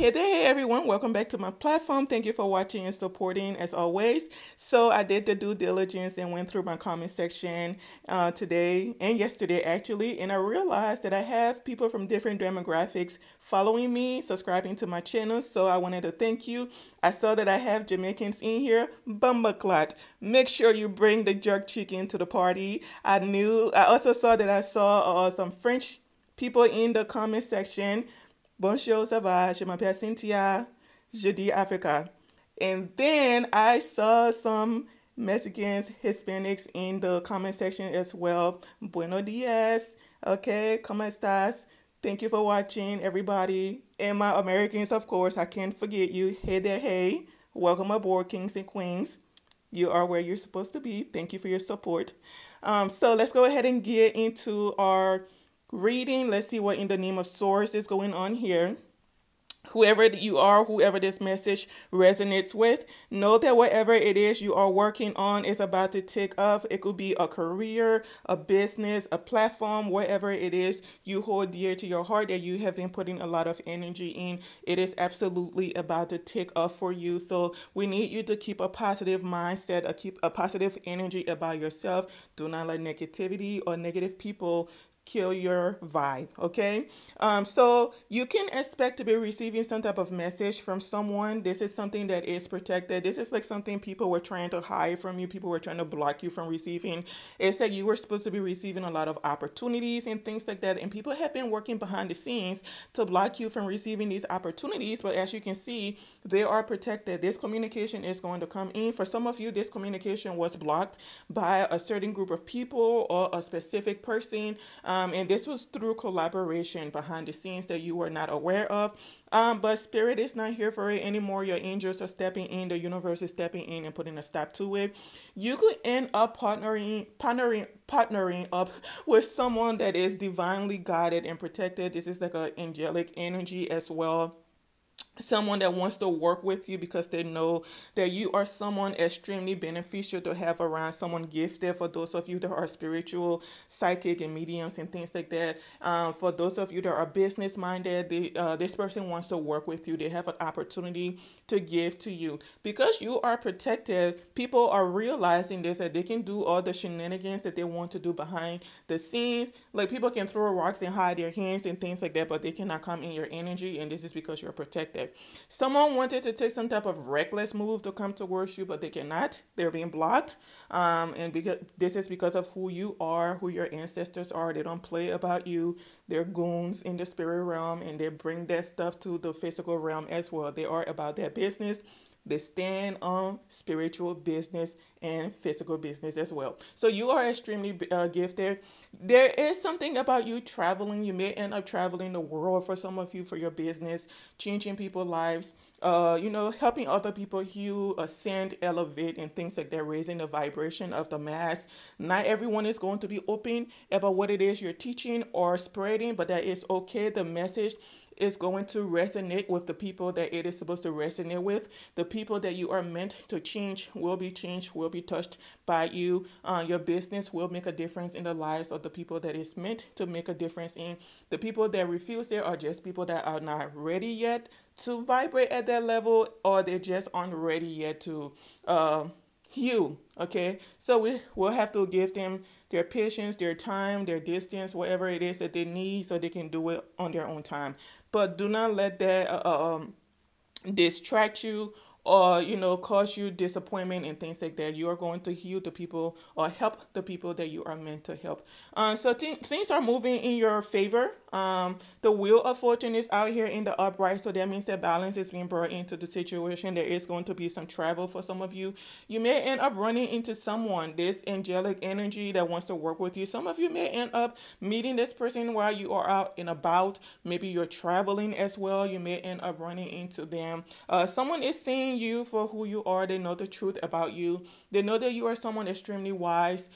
Hey there, hey everyone, welcome back to my platform. Thank you for watching and supporting as always. So I did the due diligence and went through my comment section today and yesterday actually, and I realized that I have people from different demographics following me, subscribing to my channel, so I wanted to thank you. I saw that I have Jamaicans in here. Bumbaclot, make sure you bring the jerk chicken to the party. I also saw some French people in the comment section. Bonjour, ça va? Je m'appelle Cynthia. Je dis Africa. And then I saw some Mexicans, Hispanics in the comment section as well. Buenos dias. Okay, ¿cómo estás? Thank you for watching, everybody. And my Americans, of course, I can't forget you. Hey there, hey. Welcome aboard, kings and queens. You are where you're supposed to be. Thank you for your support. So let's go ahead and get into our reading. Let's see what in the name of source is going on here. Whoever you are, whoever this message resonates with, know that whatever it is you are working on is about to take off. It could be a career, a business, a platform, whatever it is you hold dear to your heart that you have been putting a lot of energy in. It is absolutely about to take off for you. So we need you to keep a positive mindset, keep a positive energy about yourself. Do not let negativity or negative people kill your vibe, okay? So you can expect to be receiving some type of message from someone. This is something that is protected. This is like something people were trying to hide from you. People were trying to block you from receiving. It's like you were supposed to be receiving a lot of opportunities and things like that. And people have been working behind the scenes to block you from receiving these opportunities. But as you can see, they are protected. This communication is going to come in. For some of you, this communication was blocked by a certain group of people or a specific person. And this was through collaboration behind the scenes that you were not aware of. But spirit is not here for it anymore. Your angels are stepping in. The universe is stepping in and putting a stop to it. You could end up partnering up with someone that is divinely guided and protected. This is like an angelic energy as well. Someone that wants to work with you because they know that you are someone extremely beneficial to have around, someone gifted. For those of you that are spiritual, psychic, and mediums and things like that, for those of you that are business minded, this person wants to work with you. They have an opportunity to give to you. Because you are protected, people are realizing this, that they can do all the shenanigans that they want to do behind the scenes. Like people can throw rocks and hide their hands and things like that, but they cannot come in your energy, and this is because you're protected. Someone wanted to take some type of reckless move to come towards you, but they cannot. They're being blocked. And because this is because of who you are, who your ancestors are. They don't play about you. They're goons in the spirit realm, and they bring that stuff to the physical realm as well. They are about their business. They stand on spiritual business and physical business as well. So you are extremely gifted. There is something about you traveling. You may end up traveling the world for some of you for your business, changing people's lives, you know, helping other people heal, ascend, elevate, and things like that, raising the vibration of the mass. Not everyone is going to be open about what it is you're teaching or spreading, but that is okay. The message is going to resonate with the people that it is supposed to resonate with. The people that you are meant to change will be changed, will be touched by you. Your business will make a difference in the lives of the people that it's meant to make a difference in. The people that refuse there are just people that are not ready yet to vibrate at that level, or they just aren't ready yet to heal. Okay, so we will have to give them their patience, their time, their distance, whatever it is that they need, so they can do it on their own time. But do not let that distract you or, you know, cause you disappointment and things like that. You are going to heal the people or help the people that you are meant to help. So things are moving in your favor. The wheel of fortune is out here in the upright, so that means that balance is being brought into the situation. There is going to be some travel for some of you. You may end up running into someone, this angelic energy that wants to work with you. Some of you may end up meeting this person while you are out and about. Maybe you're traveling as well. You may end up running into them. Someone is seeing you for who you are. They know the truth about you. They know that you are someone extremely wise.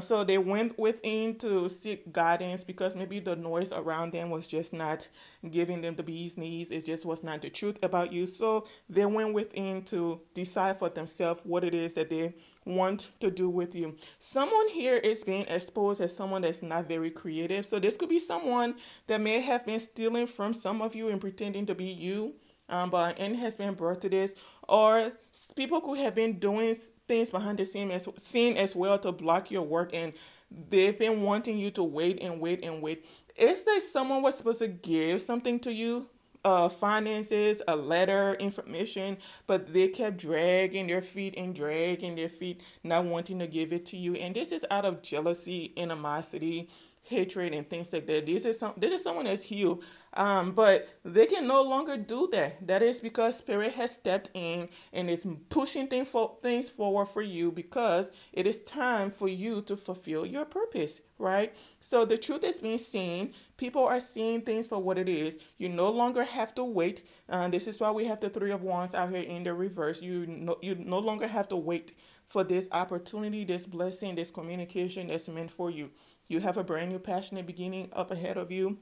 So they went within to seek guidance, because maybe the noise around them was just not giving them the bee's knees. It just was not the truth about you. So they went within to decide for themselves what it is that they want to do with you. Someone here is being exposed as someone that's not very creative. So this could be someone that may have been stealing from some of you and pretending to be you. but any has been brought to this, or people could have been doing things behind the scene as well to block your work, and they've been wanting you to wait and wait and wait. Is there someone was supposed to give something to you, finances, a letter, information, but they kept dragging their feet and not wanting to give it to you? And this is out of jealousy, animosity, hatred, and things like that. This is someone that's healed, but they can no longer do that. That is because spirit has stepped in and is pushing things forward for you, because it is time for you to fulfill your purpose, right? So the truth is being seen. People are seeing things for what it is. You no longer have to wait. This is why we have the Three of Wands out here in the reverse. You no longer have to wait for this opportunity, this blessing, this communication that's meant for you. You have a brand new passionate beginning up ahead of you.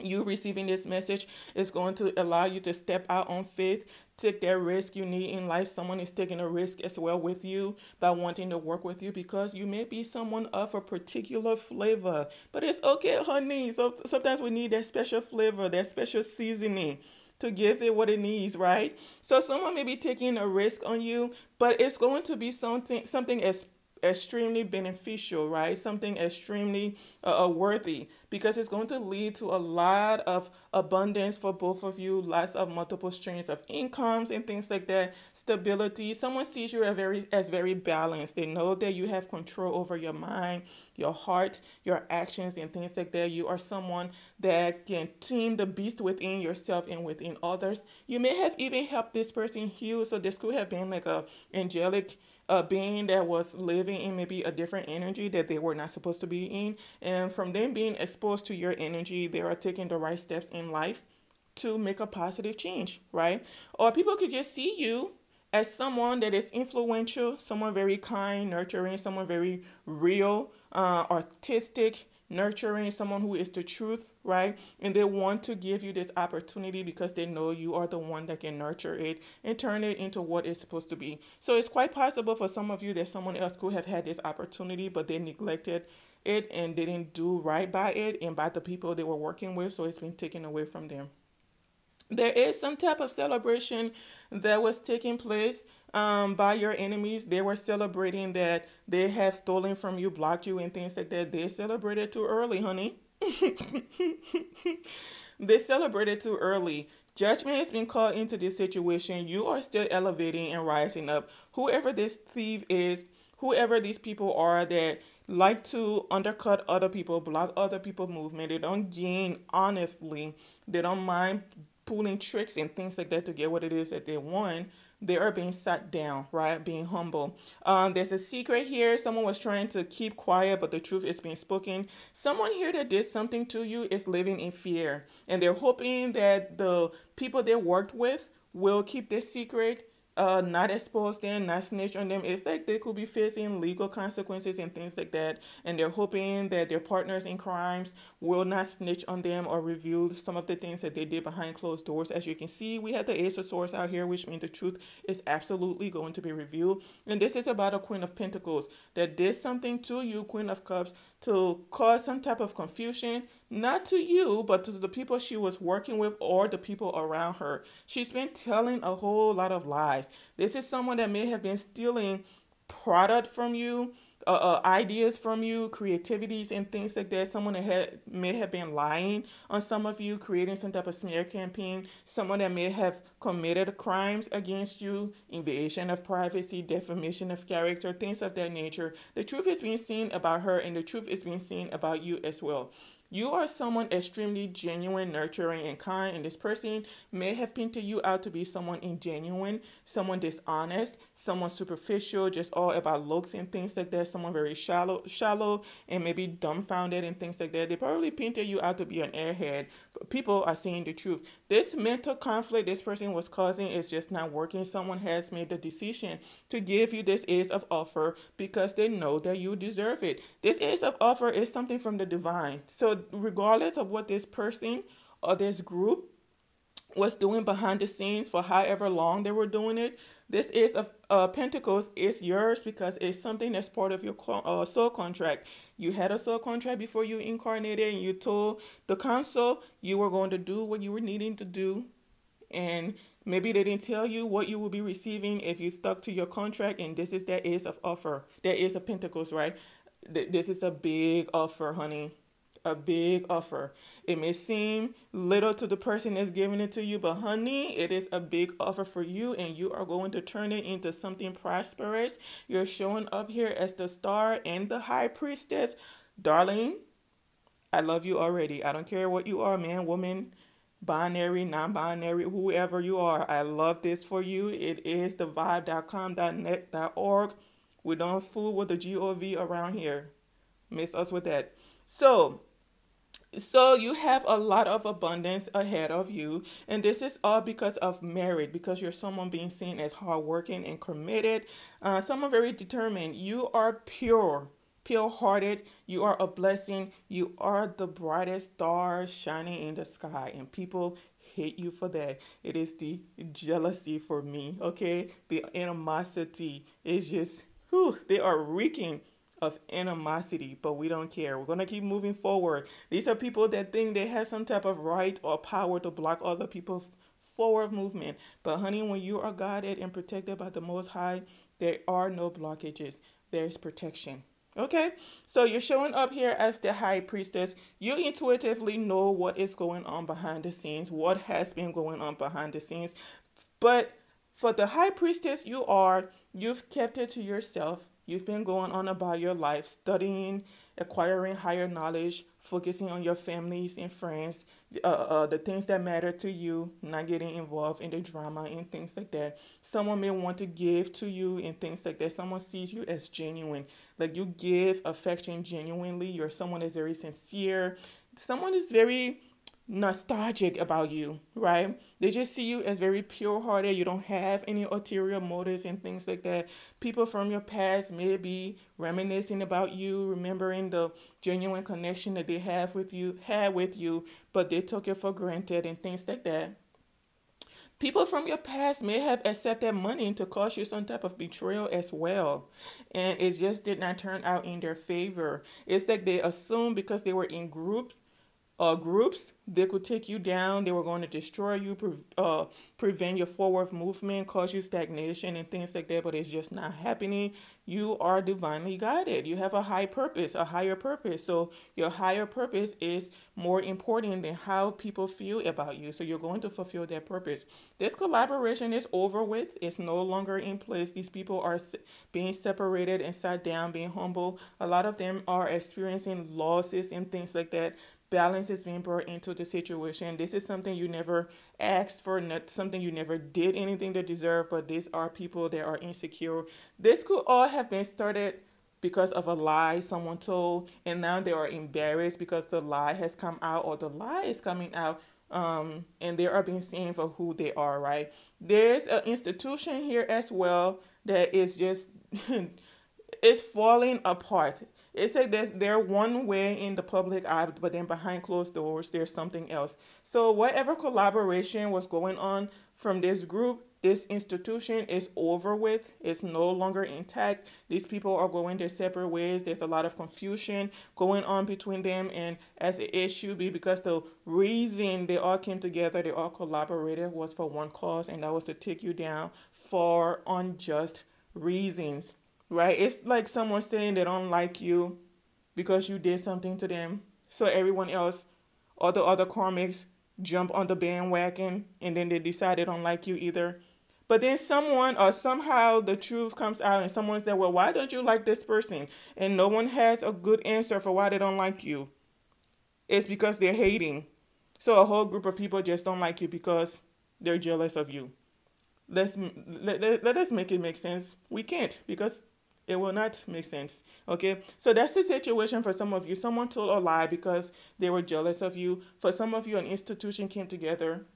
You receiving this message is going to allow you to step out on faith, take that risk you need in life. Someone is taking a risk as well with you by wanting to work with you, because you may be someone of a particular flavor. But it's okay, honey. So sometimes we need that special flavor, that special seasoning, to give it what it needs, right? So someone may be taking a risk on you, but it's going to be something as extremely beneficial, right? Something extremely worthy, because it's going to lead to a lot of abundance for both of you, lots of multiple streams of incomes and things like that, stability. Someone sees you as very balanced. They know that you have control over your mind, your heart, your actions, and things like that. You are someone that can tame the beast within yourself and within others. You may have even helped this person heal. So this could have been like a angelic being that was living in maybe a different energy that they were not supposed to be in. And from them being exposed to your energy, they are taking the right steps in life to make a positive change, right? Or people could just see you as someone that is influential, someone very kind, nurturing, someone very real, artistic, nurturing, someone who is the truth, right? And they want to give you this opportunity because they know you are the one that can nurture it and turn it into what it's supposed to be. So it's quite possible for some of you that someone else could have had this opportunity, but they neglected it and they didn't do right by it and by the people they were working with. So it's been taken away from them. There is some type of celebration that was taking place by your enemies. They were celebrating that they have stolen from you, blocked you, and things like that. They celebrated too early, honey. They celebrated too early. Judgment has been called into this situation. You are still elevating and rising up. Whoever this thief is, whoever these people are that like to undercut other people, block other people's movement, they don't gain honestly. They don't mind pulling tricks and things like that to get what it is that they want. They are being sat down, right? Being humble. There's a secret here. Someone was trying to keep quiet, but the truth is being spoken. Someone here that did something to you is living in fear, and they're hoping that the people they worked with will keep this secret, not expose them, not snitch on them. It's like they could be facing legal consequences and things like that, and they're hoping that their partners in crimes will not snitch on them or reveal some of the things that they did behind closed doors. As you can see, we have the Ace of Swords out here, which means the truth is absolutely going to be revealed. And this is about a Queen of Pentacles that did something to you, Queen of Cups, to cause some type of confusion, not to you, but to the people she was working with or the people around her. She's been telling a whole lot of lies. This is someone that may have been stealing product from you, ideas from you, creativities and things like that. Someone that may have been lying on some of you, creating some type of smear campaign. Someone that may have committed crimes against you, invasion of privacy, defamation of character, things of that nature. The truth is being seen about her, and the truth is being seen about you as well. You are someone extremely genuine, nurturing, and kind, and this person may have painted you out to be someone ingenuine, someone dishonest, someone superficial, just all about looks and things like that, someone very shallow, and maybe dumbfounded and things like that. They probably painted you out to be an airhead, but people are seeing the truth. This mental conflict this person was causing is just not working. Someone has made the decision to give you this Ace of Offer because they know that you deserve it. This Ace of Offer is something from the divine. So regardless of what this person or this group was doing behind the scenes for however long they were doing it, this Ace of Pentacles is yours because it's something that's part of your soul contract. You had a soul contract before you incarnated, and you told the council you were going to do what you were needing to do and maybe they didn't tell you what you will be receiving if you stuck to your contract. And this is that Ace of offer, that Ace of Pentacles, right? This is a big offer, honey, a big offer. It may seem little to the person that's giving it to you, but honey, it is a big offer for you, and you are going to turn it into something prosperous. You're showing up here as the Star and the High Priestess. Darling, I love you already. I don't care what you are, man, woman, binary, non-binary, whoever you are. I love this for you. It is thevibe.com.net.org. We don't fool with the G-O-V around here. Miss us with that. So you have a lot of abundance ahead of you, and this is all because of merit, because you're someone being seen as hardworking and committed, someone very determined. You are pure, pure-hearted. You are a blessing. You are the brightest star shining in the sky, and people hate you for that. It is the jealousy for me, okay? The animosity is just, whew, they are reeking of animosity, but we don't care. We're going to keep moving forward. These are people that think they have some type of right or power to block other people's forward movement. But honey, when you are guided and protected by the Most High, there are no blockages. There's protection. Okay, so you're showing up here as the High Priestess. You intuitively know what is going on behind the scenes, what has been going on behind the scenes. But for the High Priestess you are, you've kept it to yourself. You've been going on about your life, studying, acquiring higher knowledge, focusing on your families and friends, the things that matter to you, not getting involved in the drama and things like that. Someone may want to give to you and things like that. Someone sees you as genuine, like you give affection genuinely. You're someone that's very sincere. Someone is very nostalgic about you, right? They just see you as very pure-hearted. You don't have any ulterior motives and things like that. People from your past may be reminiscing about you, remembering the genuine connection that they have with you, but they took it for granted and things like that. People from your past may have accepted money to cause you some type of betrayal as well, and it just did not turn out in their favor. It's like they assumed because they were in groups, they could take you down. They were going to destroy you, prevent your forward movement, cause you stagnation and things like that, but it's just not happening. You are divinely guided. You have a high purpose, a higher purpose. So your higher purpose is more important than how people feel about you. So you're going to fulfill that purpose. This collaboration is over with. It's no longer in place. These people are being separated and sat down, being humble. A lot of them are experiencing losses and things like that. Balance is being brought into the situation. This is something you never asked for, not something you never did anything to deserve, but these are people that are insecure. This could all have been started because of a lie someone told, and now they are embarrassed because the lie has come out, or the lie is coming out, and they are being seen for who they are, right? There's an institution here as well that is just... it's falling apart. It's like they're one way in the public eye, but then behind closed doors, there's something else. So whatever collaboration was going on from this group, this institution is over with. It's no longer intact. These people are going their separate ways. There's a lot of confusion going on between them, and as it should be, because the reason they all came together, they all collaborated, was for one cause, and that was to take you down for unjust reasons. Right? It's like someone saying they don't like you because you did something to them. So everyone else, all the other karmics, jump on the bandwagon, and then they decide they don't like you either. But then someone, or somehow, the truth comes out, and someone said, well, why don't you like this person? And no one has a good answer for why they don't like you. It's because they're hating. So a whole group of people just don't like you because they're jealous of you. Let us make it make sense. We can't, because it will not make sense, okay? So that's the situation for some of you. Someone told a lie because they were jealous of you. For some of you, an institution came together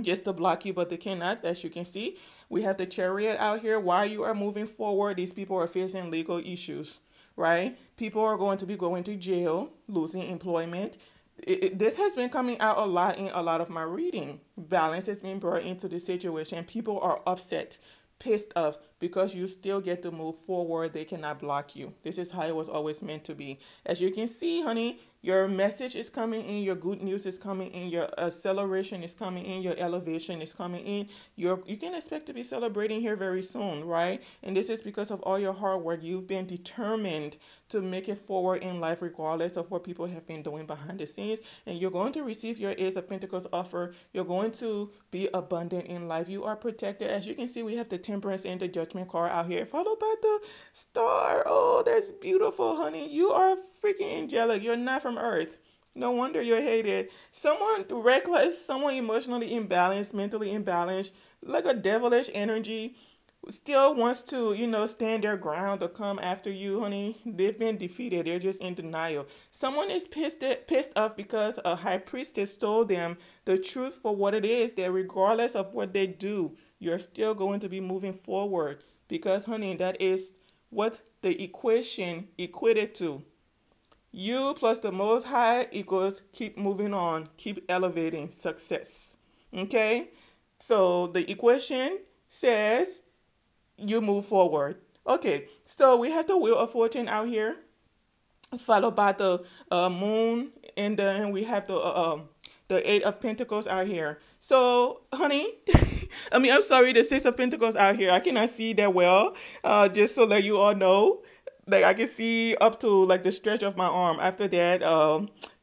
just to block you, but they cannot, as you can see. We have the Chariot out here. While you are moving forward, these people are facing legal issues, right? People are going to be going to jail, losing employment. This has been coming out a lot in a lot of my reading. Balance has been brought into the situation. People are upset, pissed off, because you still get to move forward. They cannot block you. This is how it was always meant to be. As you can see, honey, Your message is coming in. Your good news is coming in. Your acceleration is coming in. Your elevation is coming in. You can expect to be celebrating here very soon, right? And this is because of all your hard work. You've been determined to make it forward in life regardless of what people have been doing behind the scenes. And you're going to receive your Ace of Pentacles offer. You're going to be abundant in life. You are protected. As you can see, we have the Temperance and the Judgment card out here, followed by the Star. Oh, that's beautiful, honey. You are freaking angelic. You're not from Earth. No wonder you're hated. Someone reckless, someone emotionally imbalanced, mentally imbalanced, like a devilish energy, still wants to, you know, stand their ground or come after you, honey. They've been defeated. They're just in denial. Someone is pissed off because a high priestess told them the truth for what it is, that regardless of what they do, you're still going to be moving forward. Because, honey, that is what the equation equated to. You plus the Most High equals keep moving on, keep elevating, success. Okay? So the equation says you move forward. Okay, so we have the Wheel of Fortune out here, followed by the Moon, and then we have the Eight of Pentacles out here. So, honey, the Six of Pentacles out here. I cannot see that well, just so that you all know. Like, I can see up to, like, the stretch of my arm. After that,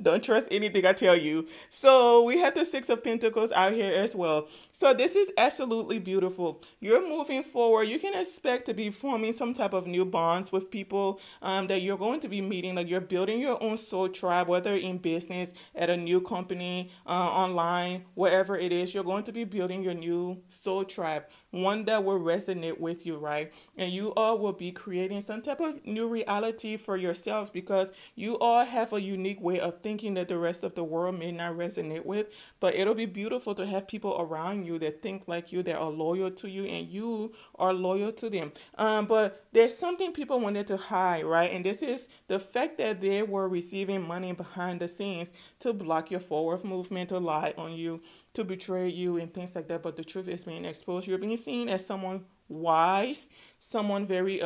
don't trust anything I tell you. So we have the Six of Pentacles out here as well. So this is absolutely beautiful. You're moving forward. You can expect to be forming some type of new bonds with people that you're going to be meeting. Like, you're building your own soul tribe, whether in business, at a new company, online, wherever it is. You're going to be building your new soul tribe, one that will resonate with you, right? And you all will be creating some type of new reality for yourselves, because you all have a unique way of thinking that the rest of the world may not resonate with. But it'll be beautiful to have people around you that think like you, that are loyal to you, and you are loyal to them. But there's something people wanted to hide, right? And this is the fact that they were receiving money behind the scenes to block your forward movement, to lie on you, to betray you, and things like that. But the truth is being exposed. You're being seen as someone wise, someone very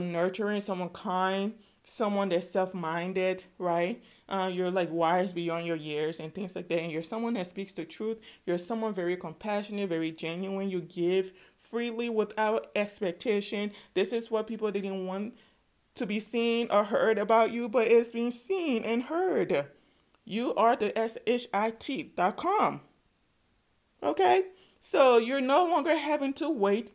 nurturing, someone kind, someone that's self-minded, right? You're like wise beyond your years and things like that. And you're someone that speaks the truth. You're someone very compassionate, very genuine. You give freely without expectation. This is what people didn't want to be seen or heard about you, but it's being seen and heard. You are the shit.com. Okay? So you're no longer having to wait.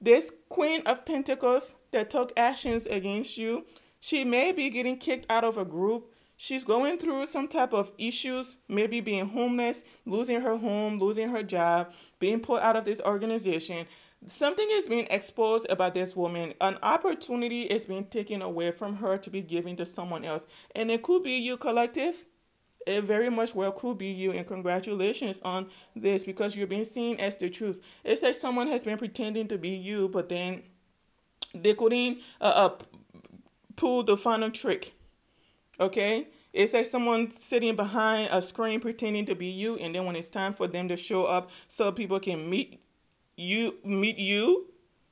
This Queen of Pentacles that took actions against you, she may be getting kicked out of a group. She's going through some type of issues, maybe being homeless, losing her home, losing her job, being pulled out of this organization. Something is being exposed about this woman. An opportunity is being taken away from her to be given to someone else. And it could be you, collective. It very much well could be you, and congratulations on this, because you're being seen as the truth. It's like someone has been pretending to be you, but then they couldn't pull the final trick. Okay, it's like someone sitting behind a screen pretending to be you, and then when it's time for them to show up so people can meet you,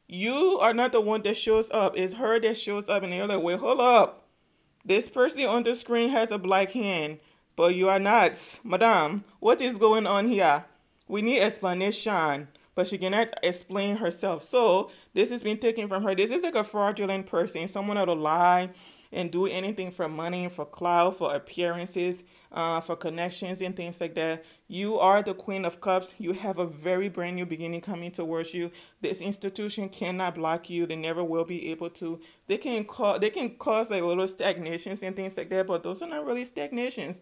you are not the one that shows up. It's her that shows up, and they're like, wait, hold up, this person on the screen has a black hand, but you are not, madam. What is going on here? We need explanation. But she cannot explain herself. So this has been taken from her. This is like a fraudulent person, someone that'll lie and do anything for money, for clout, for appearances, for connections and things like that. You are the Queen of Cups. You have a very brand new beginning coming towards you. This institution cannot block you. They never will be able to. They can cause like little stagnations and things like that, but those are not really stagnations.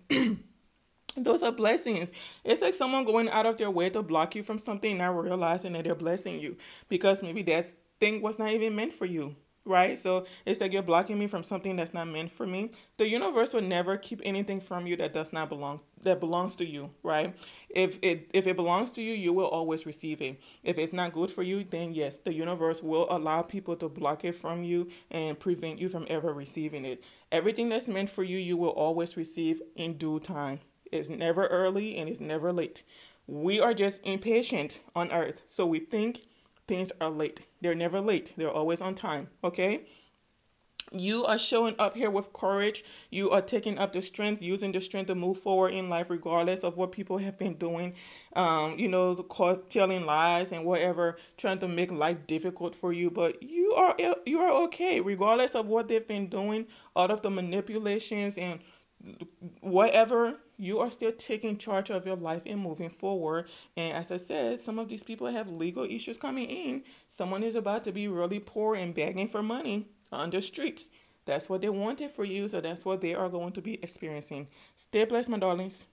Those are blessings. It's like someone going out of their way to block you from something, not realizing that they're blessing you, because maybe that thing was not even meant for you, right? So it's like, you're blocking me from something that's not meant for me. The universe will never keep anything from you that does not belong, that belongs to you, right? If it belongs to you, you will always receive it. If it's not good for you, then yes, the universe will allow people to block it from you and prevent you from ever receiving it. Everything that's meant for you, you will always receive in due time. It's never early and it's never late. We are just impatient on Earth. So we think things are late. They're never late. They're always on time. Okay? You are showing up here with courage. You are taking up the strength, using the strength to move forward in life, regardless of what people have been doing, you know, telling lies and whatever, trying to make life difficult for you. But you are okay, regardless of what they've been doing, out of the manipulations and whatever. You are still taking charge of your life and moving forward. And as I said, some of these people have legal issues coming in. Someone is about to be really poor and begging for money on the streets. That's what they wanted for you, so that's what they are going to be experiencing. Stay blessed, my darlings.